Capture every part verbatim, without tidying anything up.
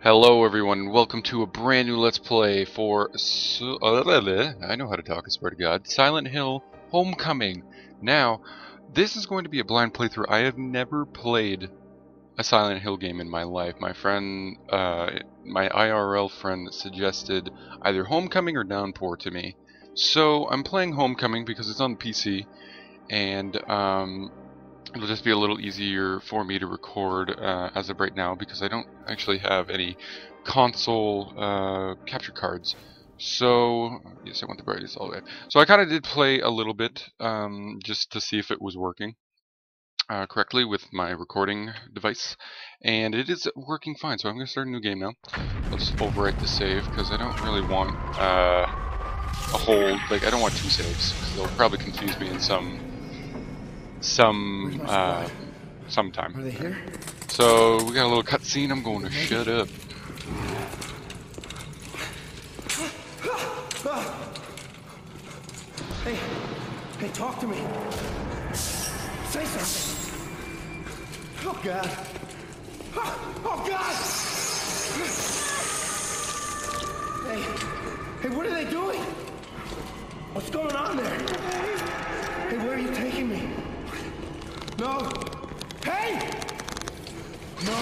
Hello everyone, and welcome to a brand new Let's Play for, I know how to talk, I swear to God, Silent Hill Homecoming. Now, this is going to be a blind playthrough. I have never played a Silent Hill game in my life. My friend, uh, my I R L friend suggested either Homecoming or Downpour to me. So, I'm playing Homecoming because it's on the P C, and um... it'll just be a little easier for me to record uh, as of right now because I don't actually have any console uh, capture cards. So, yes, I want the brightness all the way. So I kind of did play a little bit um, just to see if it was working uh, correctly with my recording device. And it is working fine, so I'm going to start a new game now. Let's overwrite the save because I don't really want uh, a whole, like I don't want two saves because they'll probably confuse me in some... Some, uh, sometime. Are they here? So, we got a little cutscene. I'm going to shut up. Hey, hey, talk to me. Say something. Oh, God. Oh, God. Hey, hey, what are they doing? What's going on there? Hey, where are you taking me? No! Hey! No!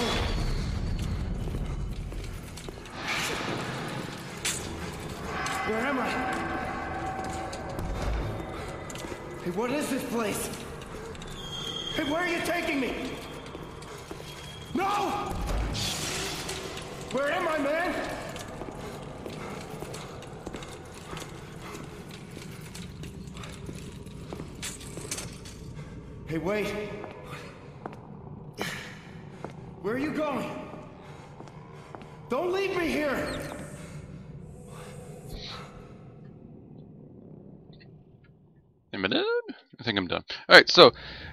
Where am I? Hey, what is this place? Hey, where are you taking me? No! Where am I, man? Hey, wait. Where are you going? Don't leave me here. A minute? I think I'm done. All right, so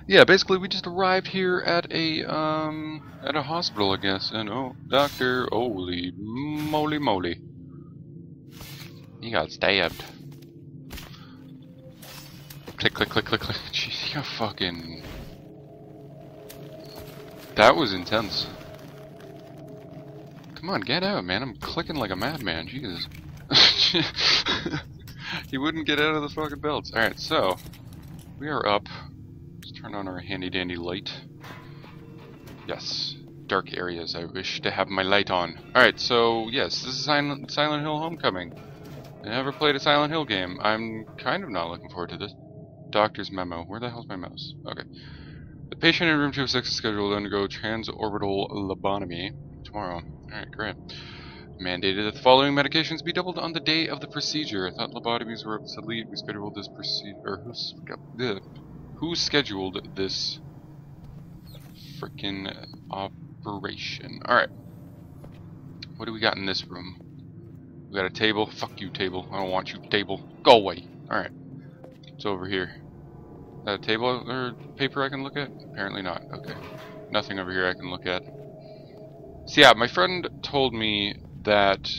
yeah, basically we just arrived here at a um at a hospital, I guess. And oh, doctor, holy moly moly. He got stabbed. Click, click, click, click, click. Jeez, you're fucking... That was intense. Come on, get out, man. I'm clicking like a madman. Jesus. He wouldn't get out of the fucking belts. Alright, so... we are up. Let's turn on our handy-dandy light. Yes. Dark areas. I wish to have my light on. Alright, so, yes. This is Silent, Silent Hill Homecoming. I never played a Silent Hill game. I'm kind of not looking forward to this. Doctor's memo. Where the hell's my mouse? Okay. The patient in room two oh six is scheduled to undergo transorbital lobotomy tomorrow. Alright, great. Mandated that the following medications be doubled on the day of the procedure. I thought lobotomies were obsolete. We scheduled this procedure. Who, who scheduled this freaking operation? Alright. What do we got in this room? We got a table. Fuck you, table. I don't want you, table. Go away. Alright. It's over here. A table or paper I can look at? Apparently not. Okay. Nothing over here I can look at. So yeah, my friend told me that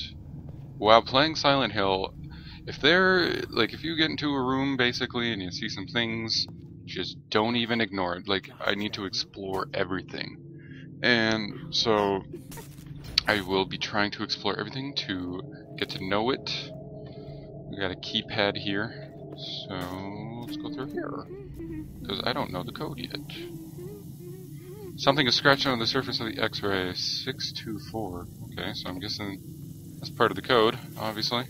while playing Silent Hill, if they're like if you get into a room basically and you see some things, just don't even ignore it. Like I need to explore everything. And so I will be trying to explore everything to get to know it. We got a keypad here. So, let's go through here, because I don't know the code yet. Something is scratching on the surface of the x-ray, six two four. Okay, so I'm guessing that's part of the code, obviously.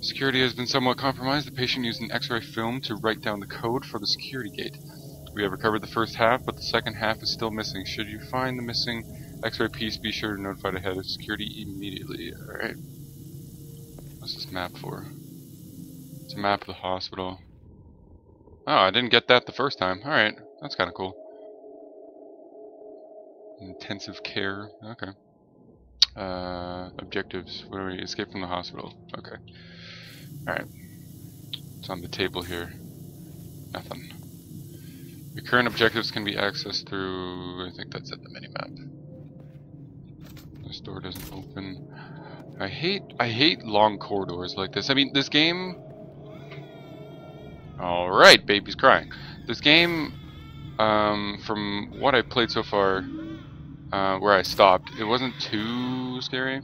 Security has been somewhat compromised. The patient used an x-ray film to write down the code for the security gate. We have recovered the first half, but the second half is still missing. Should you find the missing x-ray piece, be sure to notify the head of security immediately. Alright. What's this map for? It's a map of the hospital. Oh, I didn't get that the first time. Alright, that's kind of cool. Intensive care. Okay. Uh, objectives. What are we? Escape from the hospital. Okay. Alright. It's on the table here. Nothing. Your current objectives can be accessed through... I think that's at the minimap. This door doesn't open. I hate... I hate long corridors like this. I mean, this game... Alright, baby's crying. This game, um, from what I've played so far, uh, where I stopped. It wasn't too scary.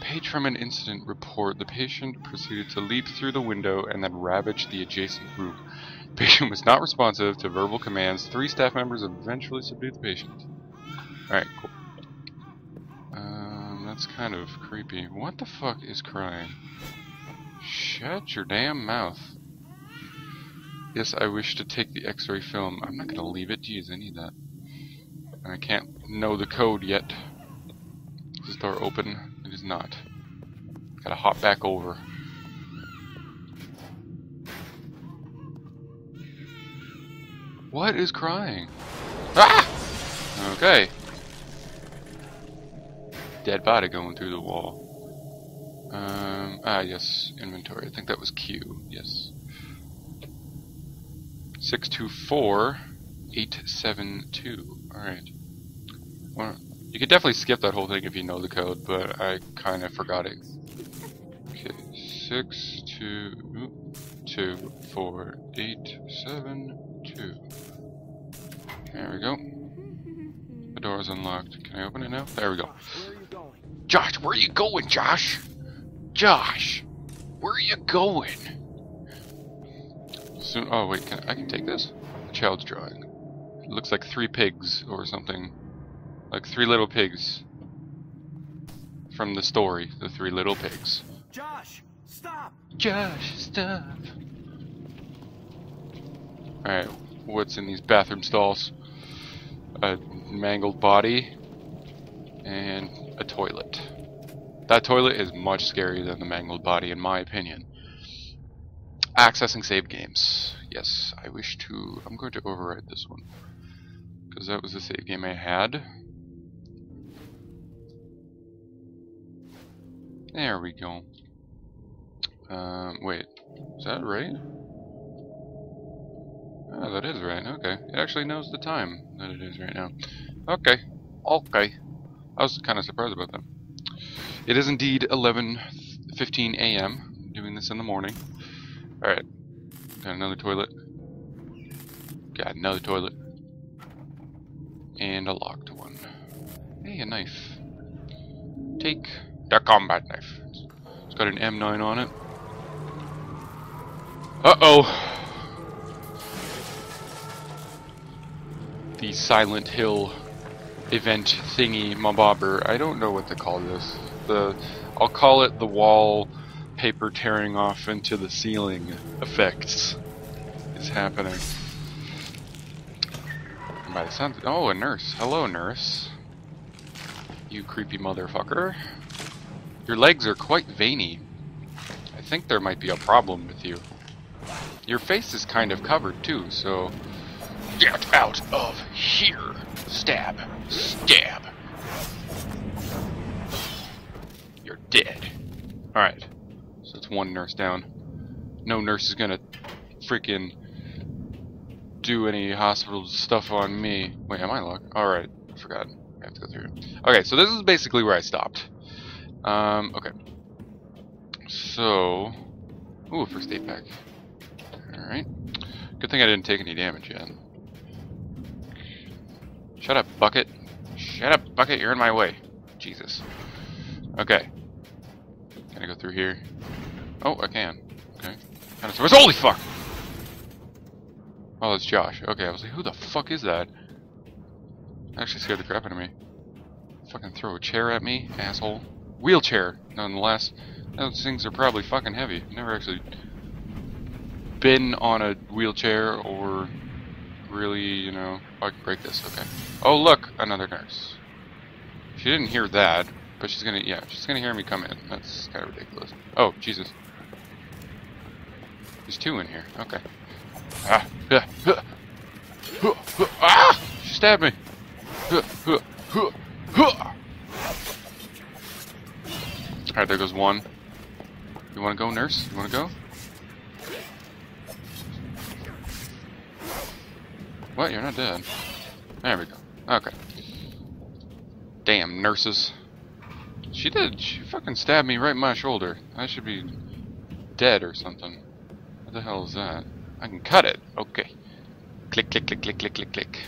Page from an incident report. The patient proceeded to leap through the window and then ravage the adjacent roof. The patient was not responsive to verbal commands. Three staff members eventually subdued the patient. Alright, cool. Um, that's kind of creepy. What the fuck is crying? Shut your damn mouth. Yes, I wish to take the x-ray film. I'm not gonna leave it. Jeez, I need that. And I can't know the code yet. Is this door open? It is not. Gotta hop back over. What is crying? Ah! Okay. Dead body going through the wall. Um, ah, yes. Inventory. I think that was Q. Yes. six two four eight seven two. Alright. Well, you could definitely skip that whole thing if you know the code, but I kind of forgot it. Okay, six two two four eight seven two. There we go. The door is unlocked. Can I open it now? There we go. Josh, where are you going, Josh? Josh, where are you going? Soon. Oh wait, can I, I can take this? A child's drawing. It looks like three pigs or something. Like Three Little Pigs from the story, the Three Little Pigs. Josh, stop! Josh, stop! Alright, what's in these bathroom stalls? A mangled body and a toilet. That toilet is much scarier than the mangled body, in my opinion. Accessing save games. Yes, I wish to... I'm going to override this one, because that was the save game I had. There we go. Um, wait, is that right? Oh, that is right, okay. It actually knows the time that it is right now. Okay, okay. I was kind of surprised about that. It is indeed eleven fifteen a m Doing this in the morning. Alright, got another toilet. Got another toilet. And a locked one. Hey, a knife. Take... a combat knife. It's got an M nine on it. Uh-oh! The Silent Hill event thingy mabobber. I don't know what to call this. The I'll call it the wall paper tearing off into the ceiling effects is happening. And by the sound of, oh, a nurse. Hello, nurse. You creepy motherfucker. Your legs are quite veiny. I think there might be a problem with you. Your face is kind of covered too, so... Get out of here! Stab! Stab! You're dead. Alright. So that's one nurse down. No nurse is gonna freaking do any hospital stuff on me. Wait, am I locked? Alright, I forgot. I have to go through. Okay, so this is basically where I stopped. Um, okay. So... Ooh, first aid pack. Alright. Good thing I didn't take any damage yet. Shut up, bucket. Shut up, bucket, you're in my way. Jesus. Okay. Can I go through here? Oh, I can. Okay. Holy fuck! Oh, that's Josh. Okay, I was like, who the fuck is that? That actually scared the crap out of me. Fucking throw a chair at me, asshole. Wheelchair, nonetheless. Those things are probably fucking heavy. I've never actually been on a wheelchair or really, you know... Oh, I can break this, okay. Oh, look! Another nurse. She didn't hear that, but she's gonna... Yeah, she's gonna hear me come in. That's kind of ridiculous. Oh, Jesus. There's two in here. Okay. Ah! Ah! Ah! Ah! Ah! She stabbed me! Ah! Ah! Ah! Ah! Alright, there goes one. You wanna go, nurse? You wanna go? What? You're not dead. There we go. Okay. Damn, nurses. She did. She fucking stabbed me right in my shoulder. I should be dead or something. What the hell is that? I can cut it. Okay. Click, click, click, click, click, click, click.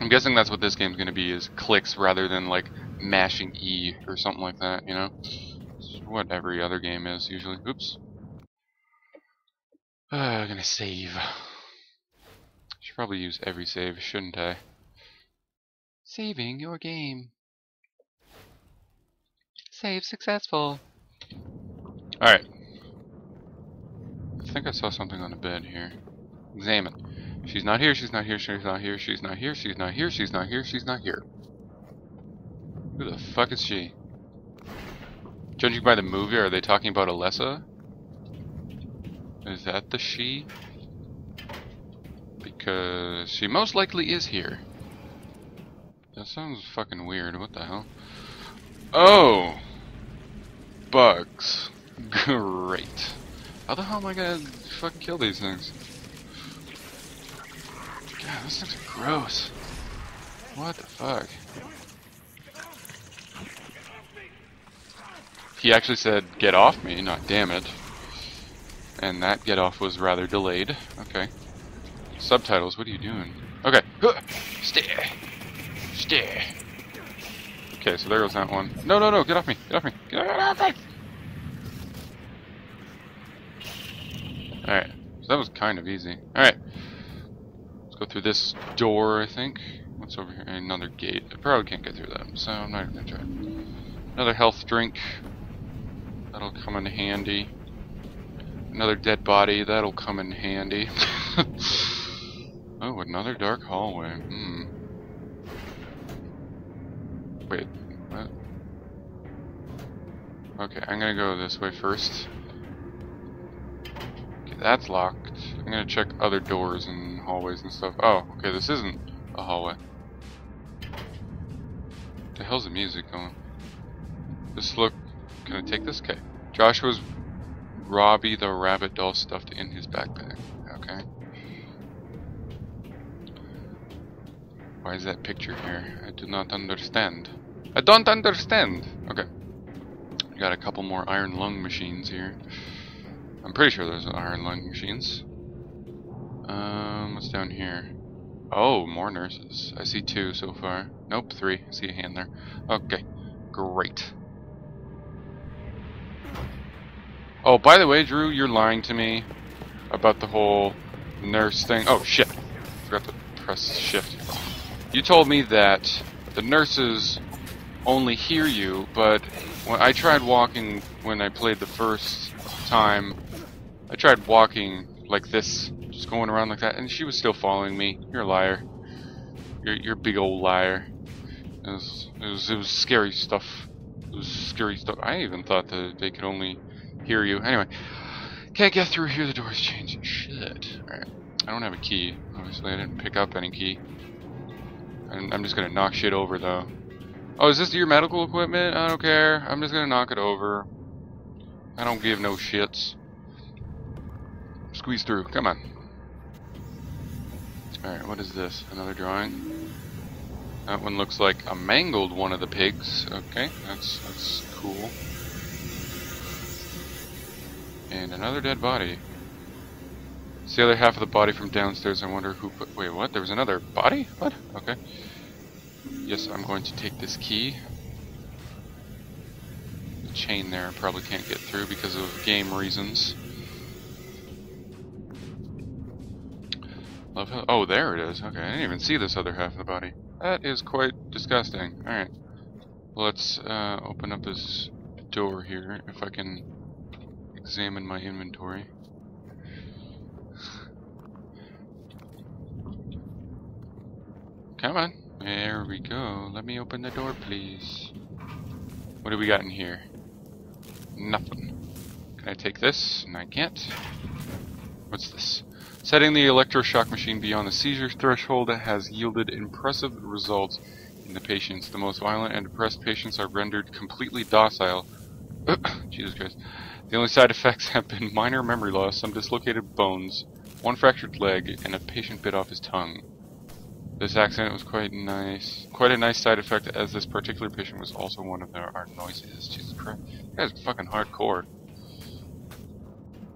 I'm guessing that's what this game's gonna be, is clicks rather than like mashing E or something like that, you know? It's what every other game is usually. Oops. Uh, I'm gonna save. Should probably use every save, shouldn't I? Saving your game. Save successful. Alright. I think I saw something on the bed here. Examine. She's not here, she's not here, she's not here, she's not here, she's not here, she's not here, she's not here. Who the fuck is she? Judging by the movie, are they talking about Alessa? Is that the she? Because she most likely is here. That sounds fucking weird, what the hell? Oh! Bugs. Great. How the hell am I gonna fucking kill these things? God, those things are gross. What the fuck? He actually said, get off me, not damn it. And that get off was rather delayed. Okay. Subtitles, what are you doing? Okay. Stay. Stay. Okay, so there goes that one. No, no, no, get off me, get off me, get off me! Alright, so that was kind of easy. Alright, let's go through this door, I think. What's over here? Another gate. I probably can't get through that, so I'm not even going to try. Another health drink. That'll come in handy. Another dead body. That'll come in handy. Oh, another dark hallway. Hmm. Wait, what? Okay, I'm gonna go this way first. Okay, that's locked. I'm gonna check other doors and hallways and stuff. Oh, okay, this isn't a hallway. What the hell's the music going? This look... Can I take this? Okay. Joshua's Robbie the Rabbit doll stuffed in his backpack. Okay. Why is that picture here? I do not understand. I don't understand! Okay. We got a couple more iron lung machines here. I'm pretty sure there's iron lung machines. Um, what's down here? Oh, more nurses. I see two so far. Nope, three. I see a hand there. Okay. Great. Oh, by the way, Drew, you're lying to me about the whole nurse thing. Oh, shit. Forgot to press shift. You told me that the nurses only hear you, but when I tried walking when I played the first time, I tried walking like this, just going around like that, and she was still following me. You're a liar. You're, you're a big old liar. It was, it was, it was scary stuff. It was scary stuff. I even thought that they could only hear you. Anyway, can't get through here. The door's changing. Shit. Alright. I don't have a key. Obviously, I didn't pick up any key. I'm just gonna knock shit over though. Oh, is this your medical equipment? I don't care. I'm just gonna knock it over. I don't give no shits. Squeeze through. Come on. Alright, what is this? Another drawing? That one looks like a mangled one of the pigs. Okay, that's, that's cool. And another dead body. It's the other half of the body from downstairs. I wonder who put... Wait, what? There was another body? What? Okay. Yes, I'm going to take this key. The chain there I probably can't get through because of game reasons. Love how... Oh, there it is. Okay, I didn't even see this other half of the body. That is quite disgusting. Alright. Let's uh, open up this door here if I can examine my inventory. Come on. There we go. Let me open the door, please. What do we got in here? Nothing. Can I take this? And I can't. What's this? Setting the electroshock machine beyond the seizure threshold has yielded impressive results in the patients. The most violent and depressed patients are rendered completely docile. Jesus Christ. The only side effects have been minor memory loss, some dislocated bones, one fractured leg, and a patient bit off his tongue. This accident was quite nice, quite a nice side effect, as this particular patient was also one of our noises. Jesus Christ, you guys are fucking hardcore.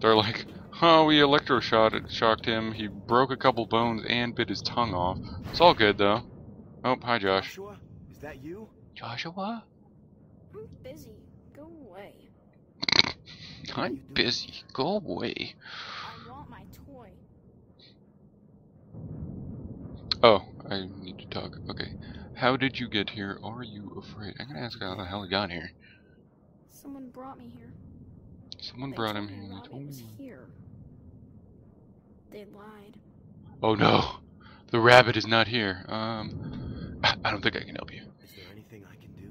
They're like, oh, we electro-shocked him, he broke a couple bones and bit his tongue off. It's all good, though. Oh, hi, Josh. Joshua? Is that you? Joshua? I'm busy. Go away. I'm busy. Go away. I want my toy. Oh, I need to talk. Okay. How did you get here? Are you afraid? I'm gonna ask how the hell he got here. Someone brought me here. Someone they brought him here. They told me here. They lied. Oh no! The rabbit is not here. Um, I don't think I can help you. Is there anything I can do?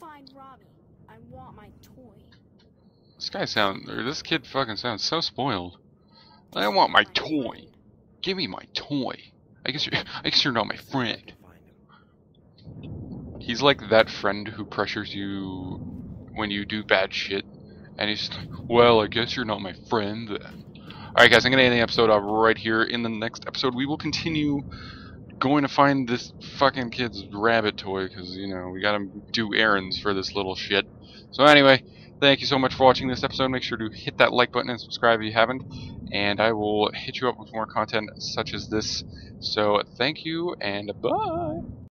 Find Robbie. I want my toy. This guy sound, or this kid fucking sounds so spoiled. I want my toy. Give me my toy. I guess you're, I guess you're not my friend. He's like that friend who pressures you when you do bad shit, and he's just like, well, I guess you're not my friend then. Alright guys, I'm going to end the episode off right here. In the next episode, we will continue going to find this fucking kid's rabbit toy, because, you know, we gotta do errands for this little shit. So anyway, thank you so much for watching this episode. Make sure to hit that like button and subscribe if you haven't, and I will hit you up with more content such as this. So thank you, and bye!